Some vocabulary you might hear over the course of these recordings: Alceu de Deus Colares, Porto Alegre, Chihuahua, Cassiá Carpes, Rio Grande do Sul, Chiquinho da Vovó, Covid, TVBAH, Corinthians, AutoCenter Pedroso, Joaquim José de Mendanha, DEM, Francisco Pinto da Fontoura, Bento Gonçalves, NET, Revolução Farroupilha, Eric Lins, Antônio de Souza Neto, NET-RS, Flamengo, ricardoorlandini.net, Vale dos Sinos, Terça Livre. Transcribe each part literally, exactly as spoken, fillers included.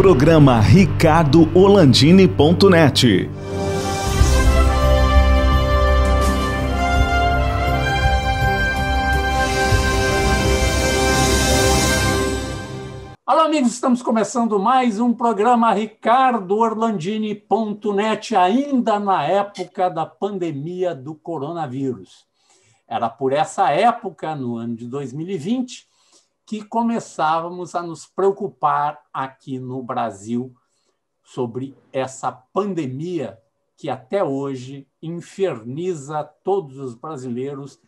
Programa ricardo orlandini ponto net. Olá, amigos, estamos começando mais um programa ricardo orlandini ponto net, ainda na época da pandemia do coronavírus. Era por essa época, no ano de dois mil e vinte, que começávamos a nos preocupar aqui no Brasil sobre essa pandemia que até hoje inferniza todos os brasileiros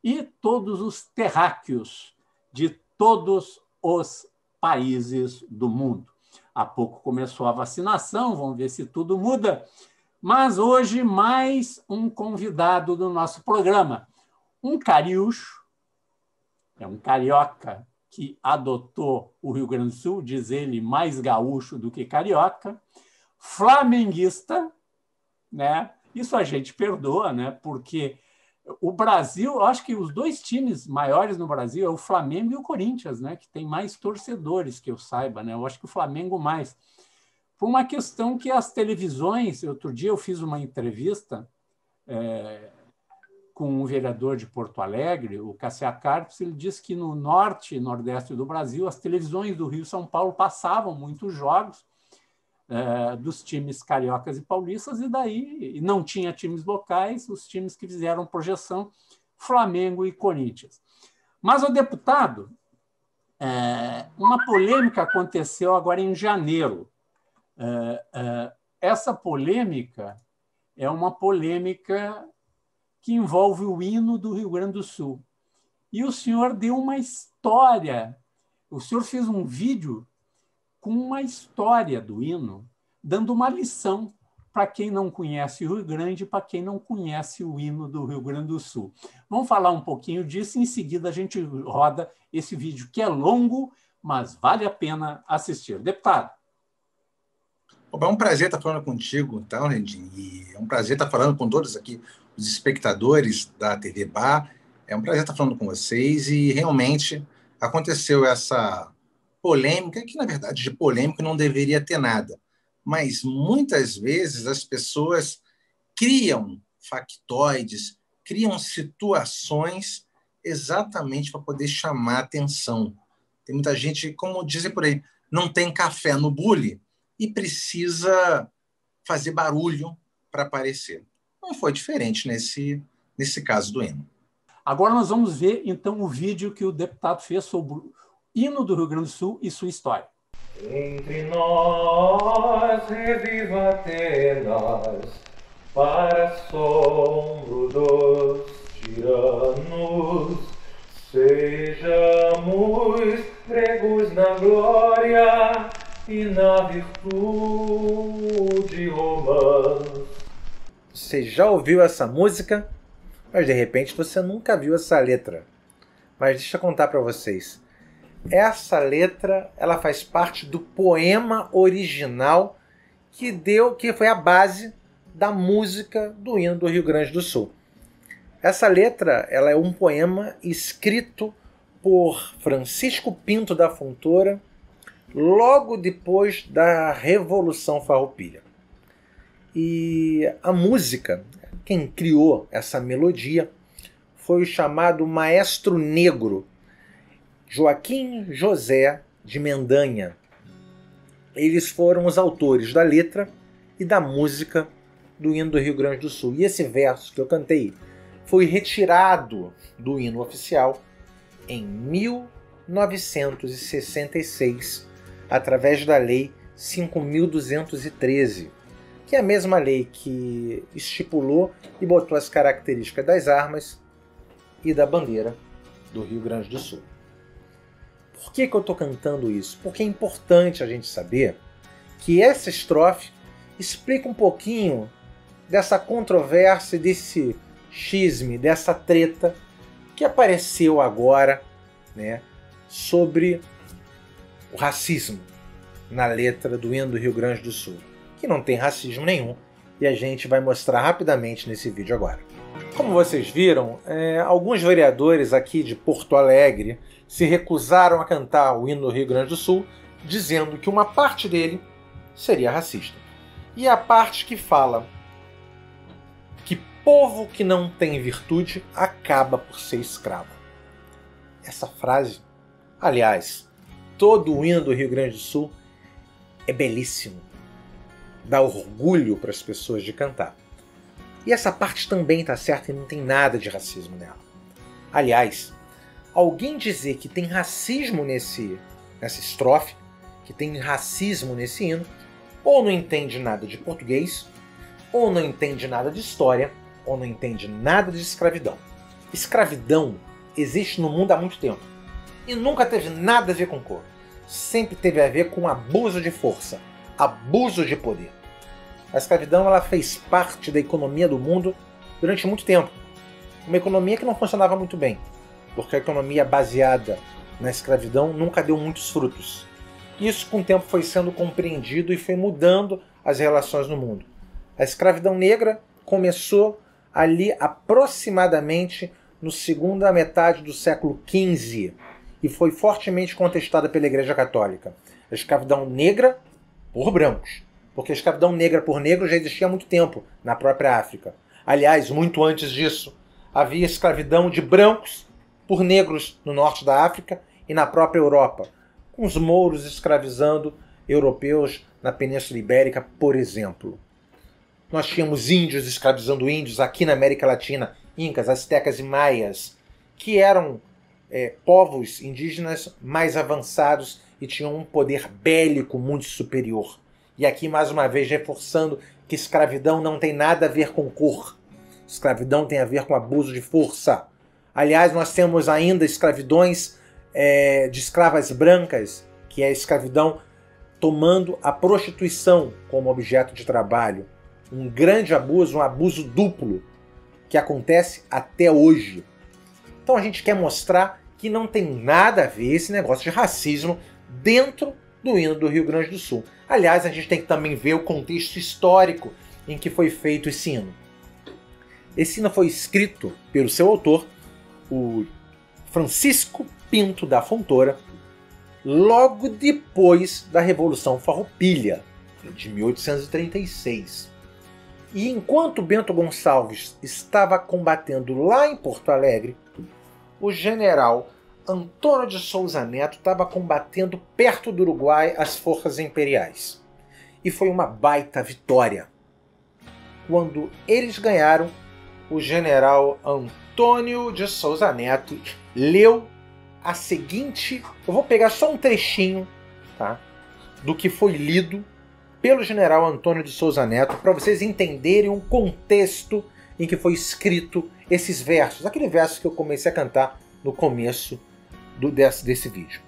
e todos os terráqueos de todos os países do mundo. Há pouco começou a vacinação, vamos ver se tudo muda, mas hoje mais um convidado do nosso programa, um cariúcho, é um carioca, que adotou o Rio Grande do Sul, diz ele, mais gaúcho do que carioca, flamenguista, né? Isso a gente perdoa, né? Porque o Brasil, eu acho que os dois times maiores no Brasil é o Flamengo e o Corinthians, né? Que tem mais torcedores, que eu saiba, né? Eu acho que o Flamengo mais. Por uma questão que as televisões... Outro dia eu fiz uma entrevista é, com um vereador de Porto Alegre, o Cassiá Carpes, ele disse que no norte e nordeste do Brasil, as televisões do Rio e São Paulo passavam muitos jogos eh, dos times cariocas e paulistas, e daí não tinha times locais, os times que fizeram projeção, Flamengo e Corinthians. Mas, o deputado, eh, uma polêmica aconteceu agora em janeiro. Eh, eh, essa polêmica é uma polêmica que envolve o hino do Rio Grande do Sul. E o senhor deu uma história, o senhor fez um vídeo com uma história do hino, dando uma lição para quem não conhece o Rio Grande, para quem não conhece o hino do Rio Grande do Sul. Vamos falar um pouquinho disso, em seguida a gente roda esse vídeo, que é longo, mas vale a pena assistir. Deputado. É um prazer estar falando contigo, tá, Landini? E é um prazer estar falando com todos aqui, os espectadores da T V B A H! É um prazer estar falando com vocês e realmente aconteceu essa polêmica, que na verdade de polêmico não deveria ter nada, mas muitas vezes as pessoas criam factoides, criam situações exatamente para poder chamar atenção. Tem muita gente, como dizem por aí, não tem café no bule e precisa fazer barulho para aparecer. Não foi diferente nesse, nesse caso do hino. Agora nós vamos ver, então, o vídeo que o deputado fez sobre o hino do Rio Grande do Sul e sua história. Entre nós reviva Atenas para assombro dos tiranos, sejamos pregos na glória e na virtude romana. Você já ouviu essa música, mas de repente você nunca viu essa letra. Mas deixa eu contar para vocês. Essa letra, ela faz parte do poema original que deu, que foi a base da música do hino do Rio Grande do Sul. Essa letra, ela é um poema escrito por Francisco Pinto da Fontoura logo depois da Revolução Farroupilha. E a música, quem criou essa melodia, foi o chamado maestro negro, Joaquim José de Mendanha. Eles foram os autores da letra e da música do hino do Rio Grande do Sul. E esse verso que eu cantei foi retirado do hino oficial em mil novecentos e sessenta e seis, através da Lei cinco mil duzentos e treze. Que é a mesma lei que estipulou e botou as características das armas e da bandeira do Rio Grande do Sul. Por que que eu estou cantando isso? Porque é importante a gente saber que essa estrofe explica um pouquinho dessa controvérsia, desse xisme, dessa treta que apareceu agora, né, sobre o racismo na letra do hino do Rio Grande do Sul, que não tem racismo nenhum, e a gente vai mostrar rapidamente nesse vídeo agora. Como vocês viram, é, alguns vereadores aqui de Porto Alegre se recusaram a cantar o hino do Rio Grande do Sul dizendo que uma parte dele seria racista. E a parte que fala que povo que não tem virtude acaba por ser escravo. Essa frase, aliás, todo o hino do Rio Grande do Sul é belíssimo. Dá orgulho para as pessoas de cantar. E essa parte também está certa e não tem nada de racismo nela. Aliás, alguém dizer que tem racismo nesse, nessa estrofe, que tem racismo nesse hino, ou não entende nada de português, ou não entende nada de história, ou não entende nada de escravidão. Escravidão existe no mundo há muito tempo e nunca teve nada a ver com cor. Sempre teve a ver com abuso de força, abuso de poder. A escravidão ela fez parte da economia do mundo durante muito tempo. Uma economia que não funcionava muito bem, porque a economia baseada na escravidão nunca deu muitos frutos. Isso com o tempo foi sendo compreendido e foi mudando as relações no mundo. A escravidão negra começou ali aproximadamente no segunda metade do século quinze e foi fortemente contestada pela Igreja Católica. A escravidão negra por brancos, porque a escravidão negra por negros já existia há muito tempo na própria África. Aliás, muito antes disso, havia escravidão de brancos por negros no norte da África e na própria Europa, com os mouros escravizando europeus na Península Ibérica, por exemplo. Nós tínhamos índios escravizando índios aqui na América Latina, incas, astecas e maias, que eram é, povos indígenas mais avançados e tinham um poder bélico muito superior. E aqui, mais uma vez, reforçando que escravidão não tem nada a ver com cor. Escravidão tem a ver com abuso de força. Aliás, nós temos ainda escravidões é, de escravas brancas, que é a escravidão tomando a prostituição como objeto de trabalho. Um grande abuso, um abuso duplo, que acontece até hoje. Então a gente quer mostrar que não tem nada a ver esse negócio de racismo dentro do hino do Rio Grande do Sul. Aliás, a gente tem que também ver o contexto histórico em que foi feito esse hino. Esse hino foi escrito pelo seu autor, o Francisco Pinto da Fontoura, logo depois da Revolução Farroupilha, de mil oitocentos e trinta e seis. E enquanto Bento Gonçalves estava combatendo lá em Porto Alegre, o general Antônio de Souza Neto estava combatendo perto do Uruguai as forças imperiais. E foi uma baita vitória. Quando eles ganharam, o general Antônio de Souza Neto leu a seguinte... Eu vou pegar só um trechinho, tá, do que foi lido pelo general Antônio de Souza Neto, para vocês entenderem o contexto em que foi escrito esses versos. Aquele verso que eu comecei a cantar no começo do, desse, desse vídeo.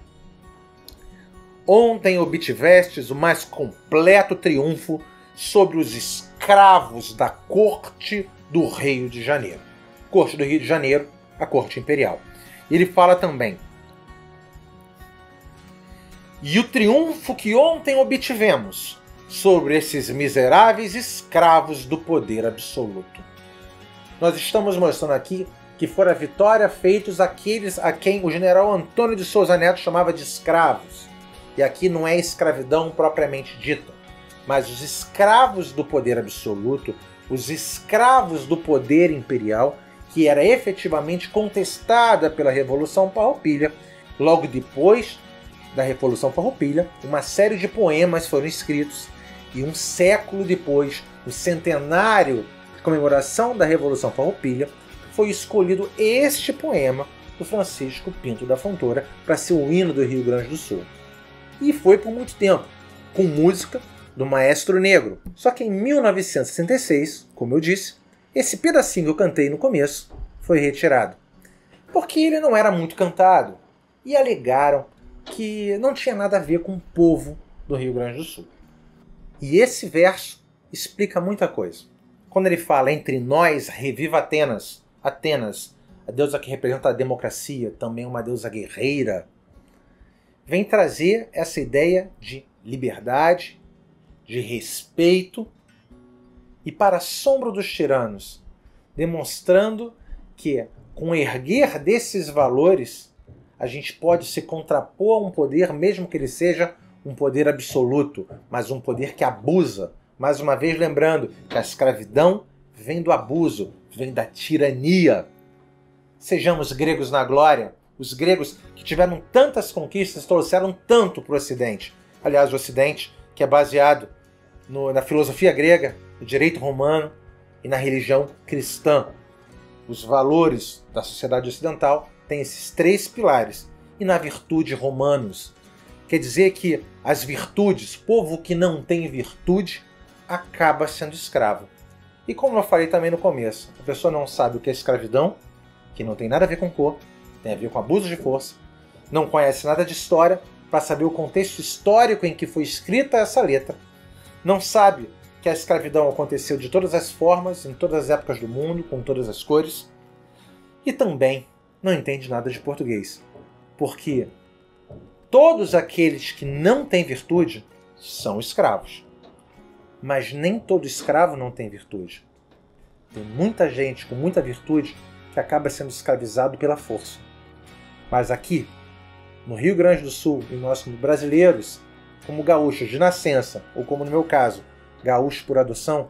Ontem obtivestes o mais completo triunfo sobre os escravos da corte do Rio de Janeiro. Corte do Rio de Janeiro, a corte imperial. Ele fala também: e o triunfo que ontem obtivemos sobre esses miseráveis escravos do poder absoluto. Nós estamos mostrando aqui que fora a vitória feitos aqueles a quem o general Antônio de Souza Neto chamava de escravos. E aqui não é escravidão propriamente dita, mas os escravos do poder absoluto, os escravos do poder imperial, que era efetivamente contestada pela Revolução Farroupilha. Logo depois da Revolução Farroupilha, uma série de poemas foram escritos e um século depois, o centenário de comemoração da Revolução Farroupilha, foi escolhido este poema do Francisco Pinto da Fontoura para ser o hino do Rio Grande do Sul. E foi por muito tempo, com música do maestro negro. Só que em mil novecentos e sessenta e seis, como eu disse, esse pedacinho que eu cantei no começo foi retirado, porque ele não era muito cantado, e alegaram que não tinha nada a ver com o povo do Rio Grande do Sul. E esse verso explica muita coisa. Quando ele fala entre nós, reviva Atenas, Atenas, a deusa que representa a democracia, também uma deusa guerreira, vem trazer essa ideia de liberdade, de respeito e para assombro dos tiranos, demonstrando que com o erguer desses valores a gente pode se contrapor a um poder, mesmo que ele seja um poder absoluto, mas um poder que abusa. Mais uma vez lembrando que a escravidão vem do abuso, vem da tirania. Sejamos gregos na glória. Os gregos que tiveram tantas conquistas trouxeram tanto para o Ocidente. Aliás, o Ocidente, que é baseado no, na filosofia grega, no direito romano e na religião cristã. Os valores da sociedade ocidental têm esses três pilares. E na virtude, romanos. Quer dizer que as virtudes, povo que não tem virtude, acaba sendo escravo. E como eu falei também no começo, a pessoa não sabe o que é escravidão, que não tem nada a ver com cor, tem a ver com abuso de força, não conhece nada de história para saber o contexto histórico em que foi escrita essa letra, não sabe que a escravidão aconteceu de todas as formas, em todas as épocas do mundo, com todas as cores, e também não entende nada de português, porque todos aqueles que não têm virtude são escravos. Mas nem todo escravo não tem virtude. Tem muita gente com muita virtude que acaba sendo escravizado pela força. Mas aqui, no Rio Grande do Sul, e nós como brasileiros, como gaúchos de nascença, ou como no meu caso, gaúchos por adoção,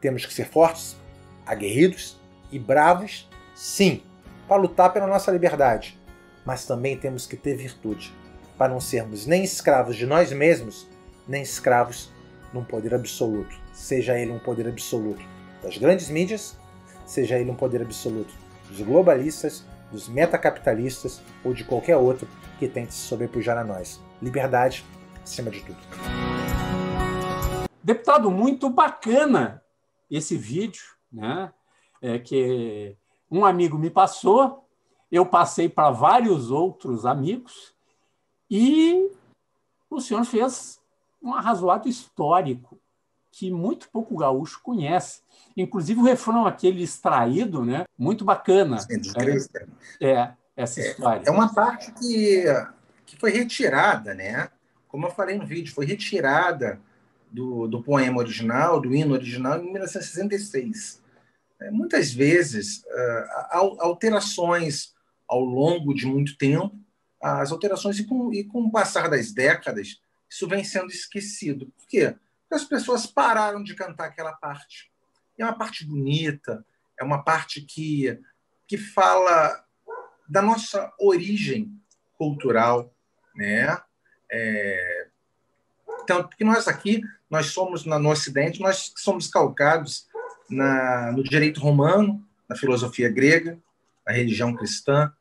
temos que ser fortes, aguerridos e bravos, sim, para lutar pela nossa liberdade. Mas também temos que ter virtude, para não sermos nem escravos de nós mesmos, nem escravos num poder absoluto. Seja ele um poder absoluto das grandes mídias, seja ele um poder absoluto dos globalistas, dos metacapitalistas ou de qualquer outro que tente se sobrepujar a nós. Liberdade acima de tudo. Deputado, muito bacana esse vídeo, né? É que um amigo me passou, eu passei para vários outros amigos e o senhor fez um arrazoado histórico que muito pouco gaúcho conhece. Inclusive o refrão aquele extraído, né? Muito bacana. Sim, é, é, essa é, história. É uma parte que, que foi retirada, né? Como eu falei no vídeo, foi retirada do, do poema original, do hino original, em mil novecentos e sessenta e seis. É, muitas vezes, uh, alterações ao longo de muito tempo, as alterações e com, e com o passar das décadas, isso vem sendo esquecido. Por quê? Porque as pessoas pararam de cantar aquela parte. É uma parte bonita, é uma parte que, que fala da nossa origem cultural, né? É, tanto que nós aqui, nós somos, no Ocidente, nós somos calcados na, no direito romano, na filosofia grega, na religião cristã.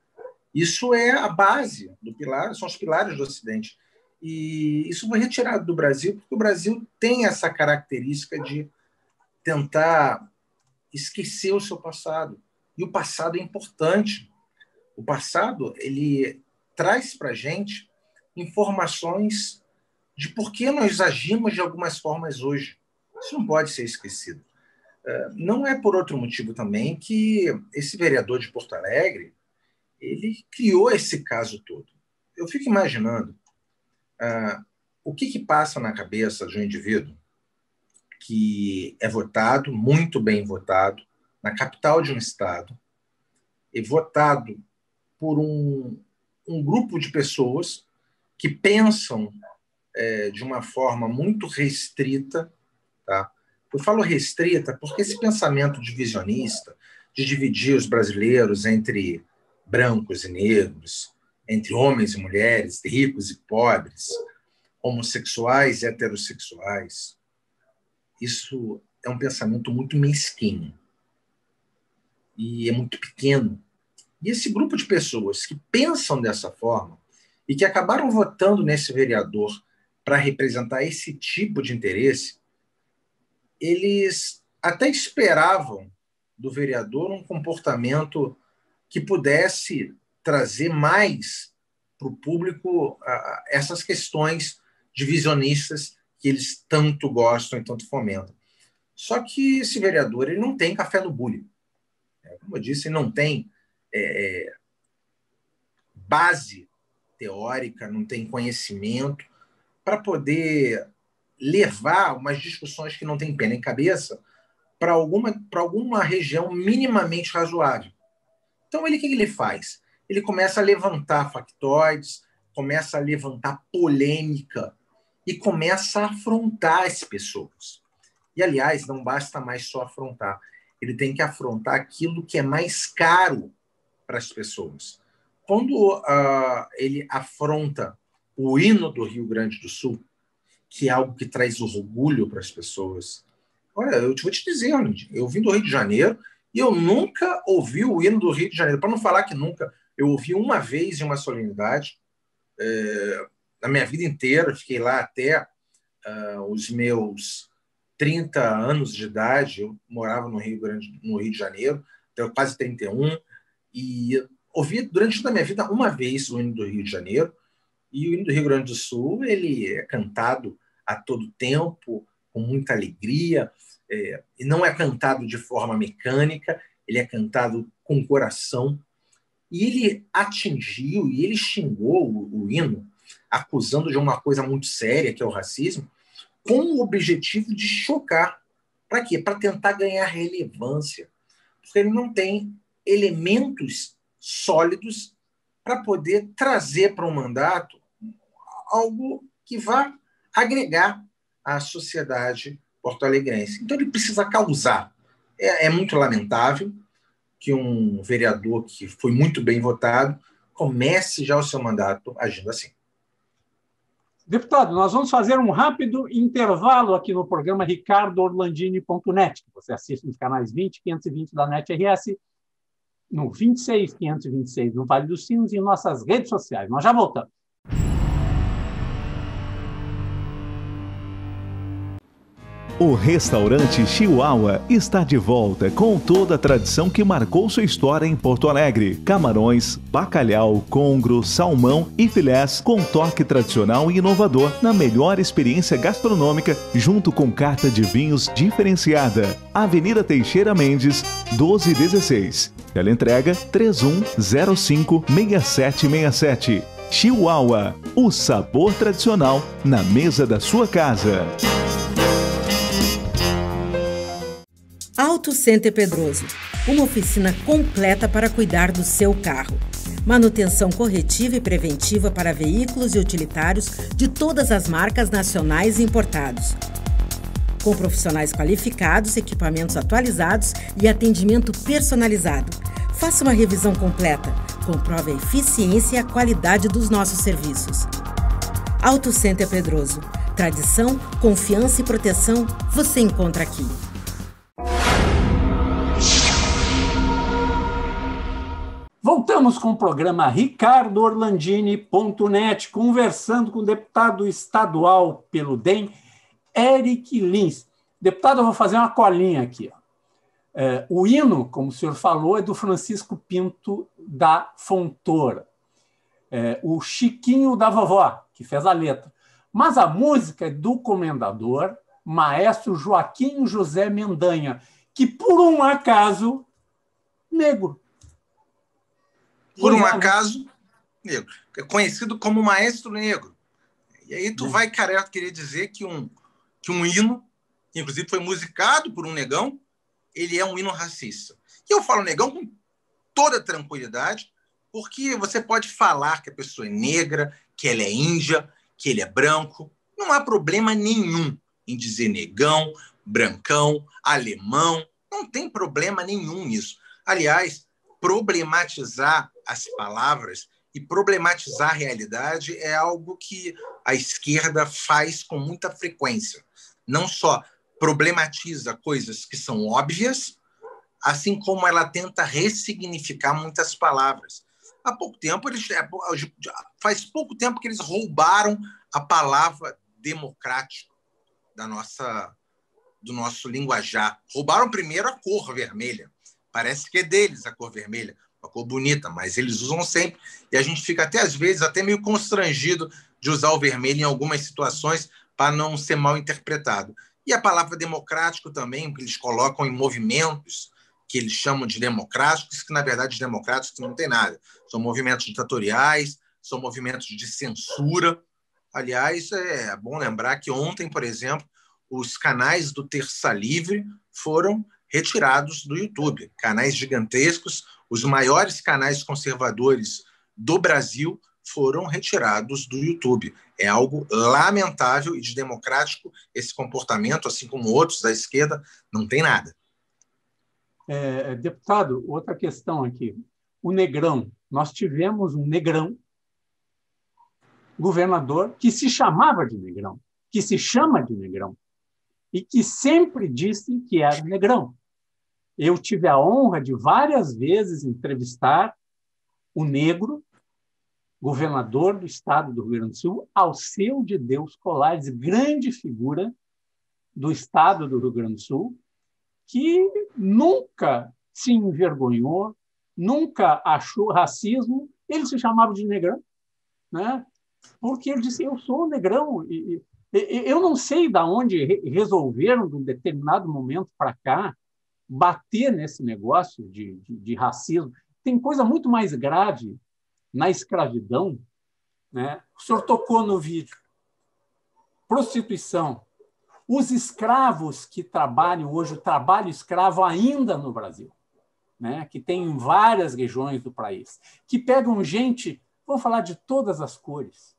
Isso é a base do pilar, são os pilares do Ocidente. E isso foi retirado do Brasil, porque o Brasil tem essa característica de tentar esquecer o seu passado. E o passado é importante. O passado ele traz para a gente informações de por que nós agimos de algumas formas hoje. Isso não pode ser esquecido. Não é por outro motivo também que esse vereador de Porto Alegre ele criou esse caso todo. Eu fico imaginando Uh, o que, que passa na cabeça de um indivíduo que é votado, muito bem votado, na capital de um estado, e votado por um, um grupo de pessoas que pensam é, de uma forma muito restrita. Tá? Eu falo restrita porque esse pensamento divisionista, de dividir os brasileiros entre brancos e negros, entre homens e mulheres, ricos e pobres, homossexuais e heterossexuais. Isso é um pensamento muito mesquinho e é muito pequeno. E esse grupo de pessoas que pensam dessa forma e que acabaram votando nesse vereador para representar esse tipo de interesse, eles até esperavam do vereador um comportamento que pudesse trazer mais para o público uh, essas questões divisionistas que eles tanto gostam e tanto fomentam. Só que esse vereador ele não tem café no bule. Como eu disse, ele não tem é, base teórica, não tem conhecimento para poder levar umas discussões que não têm pé nem cabeça para alguma, para alguma região minimamente razoável. Então, ele, o que ele faz? Ele começa a levantar factóides, começa a levantar polêmica e começa a afrontar as pessoas. E, aliás, não basta mais só afrontar. Ele tem que afrontar aquilo que é mais caro para as pessoas. Quando uh, ele afronta o hino do Rio Grande do Sul, que é algo que traz orgulho para as pessoas. Olha, eu vou te dizer, eu vim do Rio de Janeiro e eu nunca ouvi o hino do Rio de Janeiro. Para não falar que nunca, eu ouvi uma vez em uma solenidade, é, na minha vida inteira, eu fiquei lá até uh, os meus trinta anos de idade, eu morava no Rio Grande, no Rio de Janeiro, até quase trinta e um, e ouvi durante toda a minha vida uma vez o hino do Rio de Janeiro, e o hino do Rio Grande do Sul ele é cantado a todo tempo, com muita alegria, é, e não é cantado de forma mecânica, ele é cantado com coração, e ele atingiu, e ele xingou o, o hino, acusando de uma coisa muito séria, que é o racismo, com o objetivo de chocar. Para quê? Para tentar ganhar relevância, porque ele não tem elementos sólidos para poder trazer para um mandato algo que vá agregar à sociedade porto-alegrense. Então, ele precisa causar. É, é muito lamentável que um vereador que foi muito bem votado comece já o seu mandato agindo assim. Deputado, nós vamos fazer um rápido intervalo aqui no programa ricardo orlandini ponto net, que você assiste nos canais vinte e quinhentos e vinte da N E T R S, no vinte e seis, quinhentos e vinte e seis no Vale dos Sinos e em nossas redes sociais. Nós já voltamos. O restaurante Chihuahua está de volta com toda a tradição que marcou sua história em Porto Alegre. Camarões, bacalhau, congro, salmão e filés com toque tradicional e inovador na melhor experiência gastronômica junto com carta de vinhos diferenciada. Avenida Teixeira Mendes, doze dezesseis. Teleentrega três um zero cinco, seis sete seis sete. Chihuahua, o sabor tradicional na mesa da sua casa. AutoCenter Pedroso, uma oficina completa para cuidar do seu carro. Manutenção corretiva e preventiva para veículos e utilitários de todas as marcas nacionais e importados. Com profissionais qualificados, equipamentos atualizados e atendimento personalizado. Faça uma revisão completa. Comprove a eficiência e a qualidade dos nossos serviços. AutoCenter Pedroso. Tradição, confiança e proteção você encontra aqui. Voltamos com o programa ricardo orlandini ponto net, conversando com o deputado estadual pelo D E M, Eric Lins. Deputado, eu vou fazer uma colinha aqui. É, o hino, como o senhor falou, é do Francisco Pinto da Fontoura. É, o Chiquinho da Vovó, que fez a letra. Mas a música é do comendador, maestro Joaquim José Mendanha, que, por um acaso, negro. Por um acaso, negro. É conhecido como maestro negro. E aí tu vai, cara, querer dizer que um, que um hino, que inclusive foi musicado por um negão, ele é um hino racista. E eu falo negão com toda tranquilidade, porque você pode falar que a pessoa é negra, que ela é índia, que ele é branco. Não há problema nenhum em dizer negão, brancão, alemão. Não tem problema nenhum nisso. Aliás, problematizar as palavras e problematizar a realidade é algo que a esquerda faz com muita frequência. Não só problematiza coisas que são óbvias, assim como ela tenta ressignificar muitas palavras. Há pouco tempo, eles, faz pouco tempo que eles roubaram a palavra democrático da nossa, do nosso linguajar. Roubaram primeiro a cor vermelha. Parece que é deles a cor vermelha, uma cor bonita, mas eles usam sempre. E a gente fica até, às vezes, até meio constrangido de usar o vermelho em algumas situações para não ser mal interpretado. E a palavra democrático também, que eles colocam em movimentos que eles chamam de democráticos, que, na verdade, democráticos não tem nada. São movimentos ditatoriais, são movimentos de censura. Aliás, é bom lembrar que ontem, por exemplo, os canais do Terça Livre foram retirados do YouTube, canais gigantescos, os maiores canais conservadores do Brasil foram retirados do YouTube. É algo lamentável e democrático esse comportamento, assim como outros da esquerda, não tem nada. É, deputado, outra questão aqui. O Negrão. Nós tivemos um Negrão, governador, que se chamava de Negrão, que se chama de Negrão, e que sempre disse que era Negrão. Eu tive a honra de várias vezes entrevistar o negro, governador do estado do Rio Grande do Sul, Alceu de Deus Colares, grande figura do estado do Rio Grande do Sul, que nunca se envergonhou, nunca achou racismo. Ele se chamava de Negrão, né? Porque ele disse, eu sou Negrão. E, e, eu não sei de onde resolveram, de um determinado momento para cá, bater nesse negócio de, de, de racismo. Tem coisa muito mais grave na escravidão, né? O senhor tocou no vídeo. Prostituição. Os escravos que trabalham hoje, o trabalho escravo ainda no Brasil, né? Que tem em várias regiões do país, que pegam gente, vamos falar de todas as cores,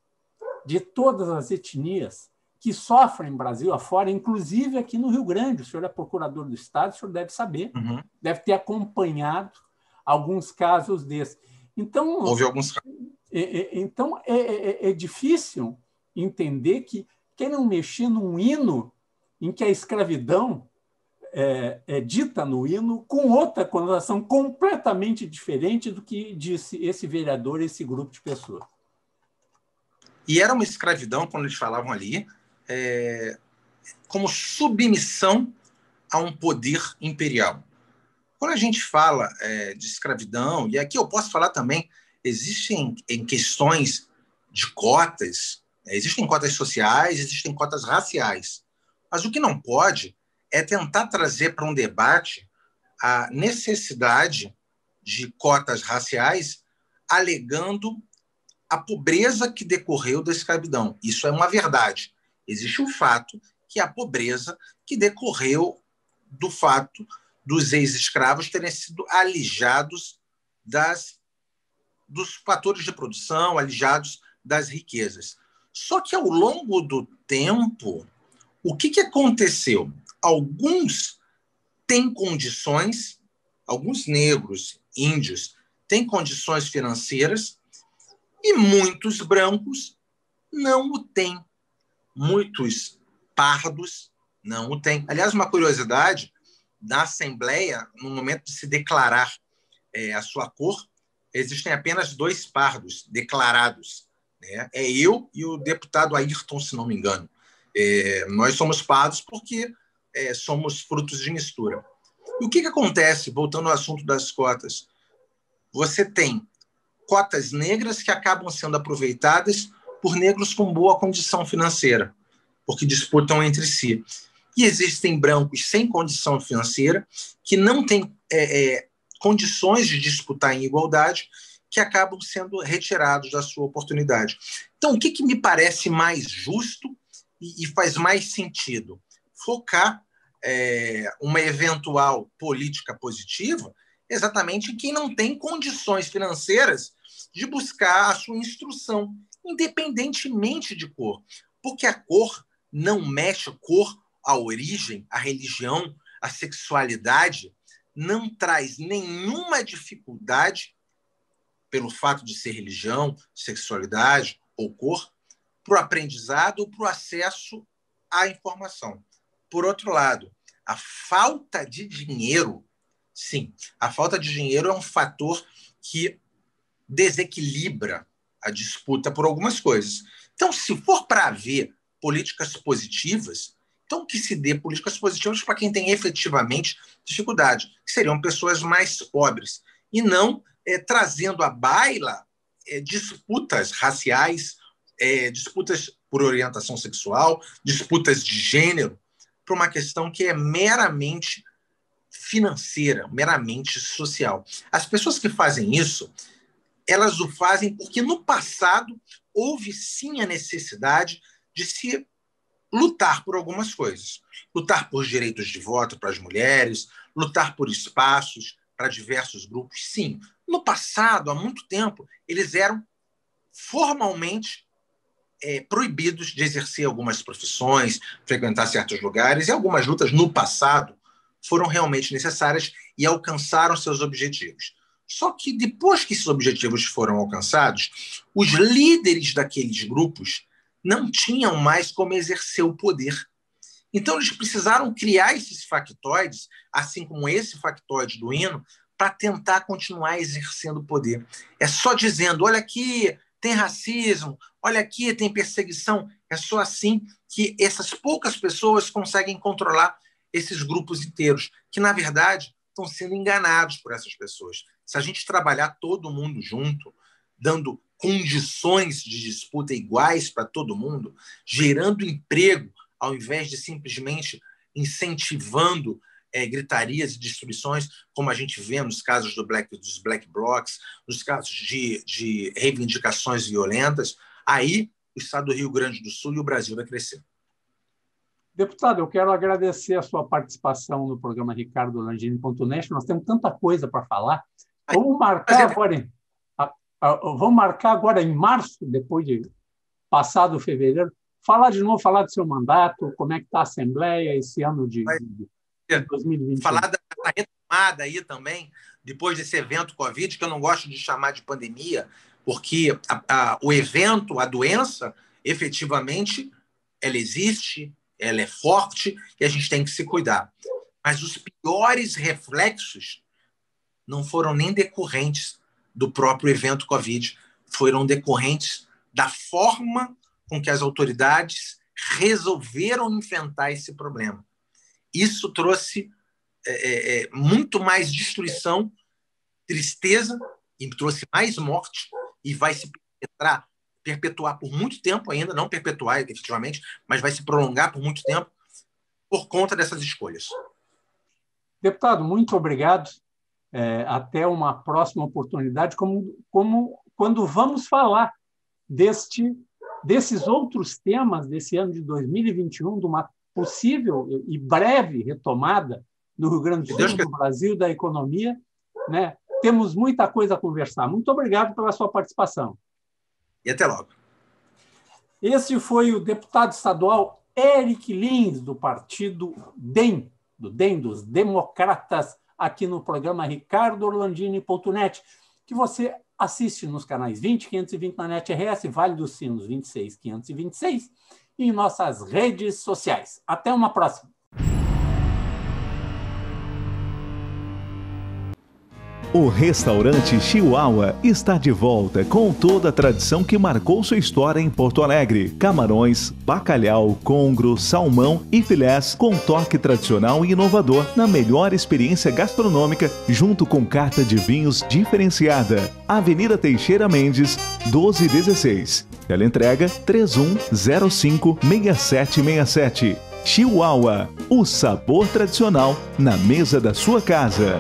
de todas as etnias, que sofrem no Brasil afora, inclusive aqui no Rio Grande. O senhor é procurador do Estado, o senhor deve saber, uhum. Deve ter acompanhado alguns casos desses. Então, houve alguns casos. É, é, então é, é, é difícil entender que queiram mexer num hino em que a escravidão é, é dita no hino com outra conotação completamente diferente do que disse esse vereador, esse grupo de pessoas. E era uma escravidão, quando eles falavam ali, é, como submissão a um poder imperial. Quando a gente fala é, de escravidão, e aqui eu posso falar também, existem em questões de cotas, é, existem cotas sociais, existem cotas raciais, mas o que não pode é tentar trazer para um debate a necessidade de cotas raciais alegando a pobreza que decorreu da escravidão. Isso é uma verdade. Existe o fato que a pobreza que decorreu do fato dos ex-escravos terem sido alijados das, dos fatores de produção, alijados das riquezas. Só que, ao longo do tempo, o que, que aconteceu? Alguns têm condições, alguns negros, índios, têm condições financeiras, e muitos brancos não o têm. Muitos pardos não o têm. Aliás, uma curiosidade, na Assembleia, no momento de se declarar é, a sua cor, existem apenas dois pardos declarados. Né? É eu e o deputado Ayrton, se não me engano. É, nós somos pardos porque é, somos frutos de mistura. E o que, que acontece, voltando ao assunto das cotas? Você tem cotas negras que acabam sendo aproveitadas por negros com boa condição financeira, porque disputam entre si. E existem brancos sem condição financeira, que não têm é, é, condições de disputar em igualdade, que acabam sendo retirados da sua oportunidade. Então, o que, que me parece mais justo e, e faz mais sentido? Focar é, uma eventual política positiva exatamente em quem não tem condições financeiras de buscar a sua instrução, independentemente de cor. Porque a cor não mexe, cor, a origem, a religião, a sexualidade, não traz nenhuma dificuldade, pelo fato de ser religião, sexualidade ou cor, para o aprendizado ou para o acesso à informação. Por outro lado, a falta de dinheiro, sim, a falta de dinheiro é um fator que desequilibra a disputa por algumas coisas. Então, se for para haver políticas positivas, então que se dê políticas positivas para quem tem efetivamente dificuldade, que seriam pessoas mais pobres, e não é, trazendo à baila é, disputas raciais, é, disputas por orientação sexual, disputas de gênero, para uma questão que é meramente financeira, meramente social. As pessoas que fazem isso, elas o fazem porque no passado houve sim a necessidade de se lutar por algumas coisas. Lutar por direitos de voto para as mulheres, lutar por espaços para diversos grupos, sim. No passado, há muito tempo, eles eram formalmente é, proibidos de exercer algumas profissões, frequentar certos lugares, e algumas lutas no passado foram realmente necessárias e alcançaram seus objetivos. Só que depois que esses objetivos foram alcançados, os líderes daqueles grupos não tinham mais como exercer o poder. Então, eles precisaram criar esses factoides, assim como esse factoide do hino, para tentar continuar exercendo o poder. É só dizendo, olha aqui, tem racismo, olha aqui, tem perseguição. É só assim que essas poucas pessoas conseguem controlar esses grupos inteiros, que, na verdade, estão sendo enganados por essas pessoas. Se a gente trabalhar todo mundo junto, dando condições de disputa iguais para todo mundo, gerando emprego, ao invés de simplesmente incentivando é, gritarias e destruições, como a gente vê nos casos do black, dos black blocs, nos casos de, de reivindicações violentas, aí o estado do Rio Grande do Sul e o Brasil vai crescer. Deputado, eu quero agradecer a sua participação no programa ricardo orlandini ponto net. Nós temos tanta coisa para falar. Vamos marcar agora em, vamos marcar agora em março, depois de passado fevereiro, falar de novo, falar do seu mandato, como é que está a Assembleia esse ano de, de dois mil e vinte e um. Falar da retomada aí também, depois desse evento Covid, que eu não gosto de chamar de pandemia, porque a, a, o evento, a doença, efetivamente, ela existe, ela é forte e a gente tem que se cuidar. Mas os piores reflexos não foram nem decorrentes do próprio evento Covid, foram decorrentes da forma com que as autoridades resolveram enfrentar esse problema. Isso trouxe é, é, muito mais destruição, tristeza, e trouxe mais morte, e vai se penetrar perpetuar por muito tempo ainda, não perpetuar efetivamente, mas vai se prolongar por muito tempo por conta dessas escolhas. Deputado, muito obrigado. É, até uma próxima oportunidade, como, como, quando vamos falar deste, desses outros temas desse ano de dois mil e vinte e um, de uma possível e breve retomada no Rio Grande do Sul, do Brasil, da economia, né? Temos muita coisa a conversar. Muito obrigado pela sua participação. E até logo. Esse foi o deputado estadual Eric Lins, do partido D E M, do D E M, dos Democratas, aqui no programa ricardo orlandini ponto net, que você assiste nos canais vinte mil quinhentos e vinte na net R S, Vale dos Sinos vinte e seis mil quinhentos e vinte e seis e em nossas redes sociais. Até uma próxima. O restaurante Chihuahua está de volta com toda a tradição que marcou sua história em Porto Alegre. Camarões, bacalhau, congro, salmão e filés com toque tradicional e inovador na melhor experiência gastronômica junto com carta de vinhos diferenciada. Avenida Teixeira Mendes, doze dezesseis. Teleentrega três um zero cinco, seis sete seis sete. Chihuahua, o sabor tradicional na mesa da sua casa.